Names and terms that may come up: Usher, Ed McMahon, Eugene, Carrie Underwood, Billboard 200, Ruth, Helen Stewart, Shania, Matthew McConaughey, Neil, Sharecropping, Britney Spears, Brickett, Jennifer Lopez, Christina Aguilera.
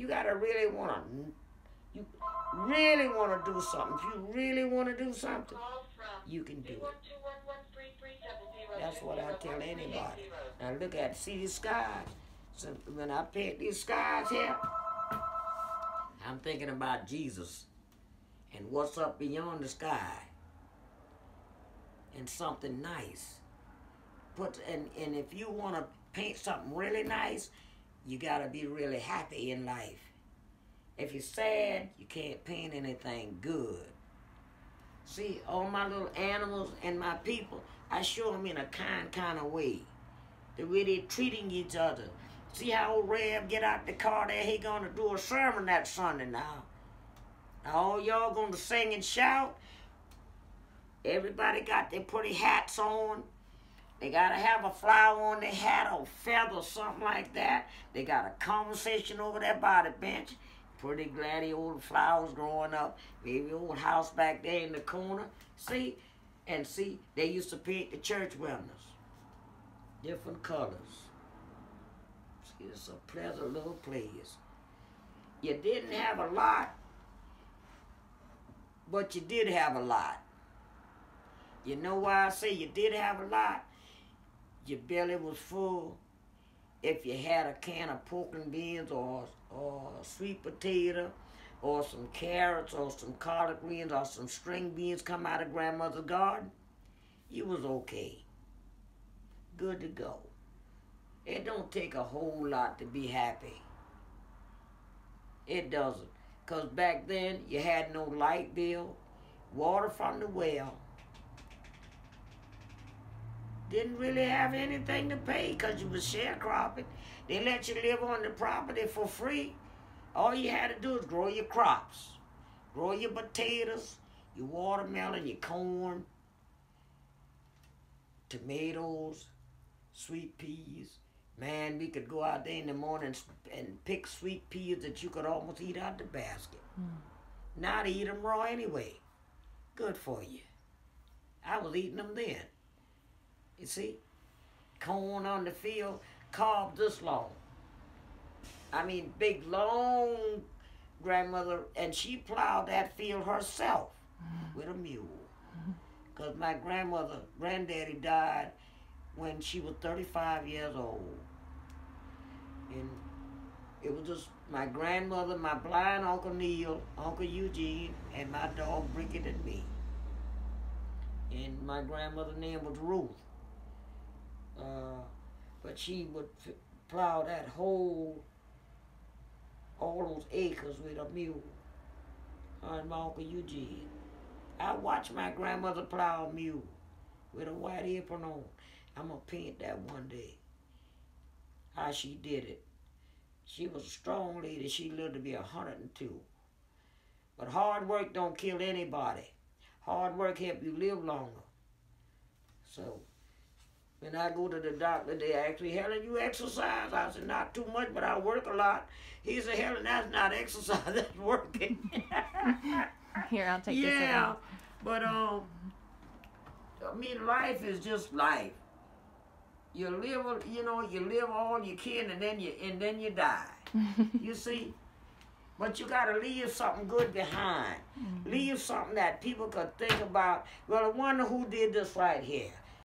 you gotta really wanna do something. If you really wanna do something, you can do it. That's what I tell anybody. Now look at, see these skies. So when I paint these skies here, I'm thinking about Jesus and what's up beyond the sky, and something nice. And if you want to paint something really nice, you got to be really happy in life. If you're sad, you can't paint anything good. See, all my little animals and my people, I show them in a kind of way. The way they're treating each other. See how old Rev get out the car there, he going to do a sermon that Sunday now. Now all y'all going to sing and shout. Everybody got their pretty hats on. They got to have a flower on their hat or feather, something like that. They got a conversation over there by the bench. Pretty gladdy old flowers growing up. Maybe old house back there in the corner. See? And see, they used to paint the church windows. Different colors. See, it's a pleasant little place. You didn't have a lot, but you did have a lot. You know why I say you did have a lot? Your belly was full. If you had a can of pork and beans or a sweet potato or some carrots or some collard greens or some string beans come out of grandmother's garden, you was okay. Good to go. It don't take a whole lot to be happy. It doesn't. Because back then, you had no light bill, water from the well. Didn't really have anything to pay because you was sharecropping. They let you live on the property for free. All you had to do is grow your crops. Grow your potatoes, your watermelon, your corn, tomatoes, sweet peas. Man, we could go out there in the morning and pick sweet peas that you could almost eat out the basket. Mm. Now they eat them raw anyway. Good for you. I was eating them then. You see, corn on the field, cob this long. I mean, big, long grandmother, and she plowed that field herself with a mule. Because my granddaddy died when she was 35 years old. And it was just my grandmother, my blind Uncle Neil, Uncle Eugene, and my dog Brickett and me. And my grandmother's name was Ruth. But she would plow that whole, all those acres with a mule. Her and my Uncle Eugene. I watched my grandmother plow a mule with a white apron on. I'm going to paint that one day. How she did it. She was a strong lady. She lived to be 102. But hard work don't kill anybody. Hard work helps you live longer. So when I go to the doctor, they ask me, Helen, you exercise? I said, not too much, but I work a lot. He said, Helen, that's not exercise, that's working. Here, I'll take this. Yeah, but I mean, life is just life. You live, you know, you live all you can, and then you die. You see, but you gotta leave something good behind. Mm-hmm. Leave something that people could think about. Well, I wonder who did this right here.